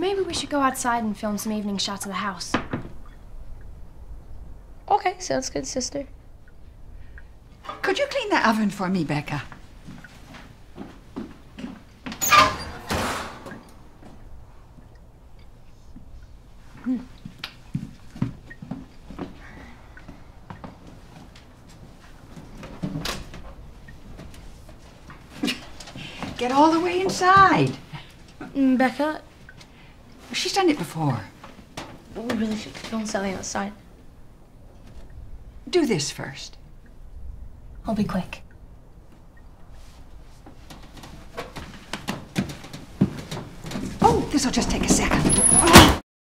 Maybe we should go outside and film some evening shots of the house. Okay, sounds good, sister. Could you clean the oven for me, Becca? Get all the way inside. Becca? She's done it before. We really should film something outside. Do this first. I'll be quick. Oh, this'll just take a second. Oh.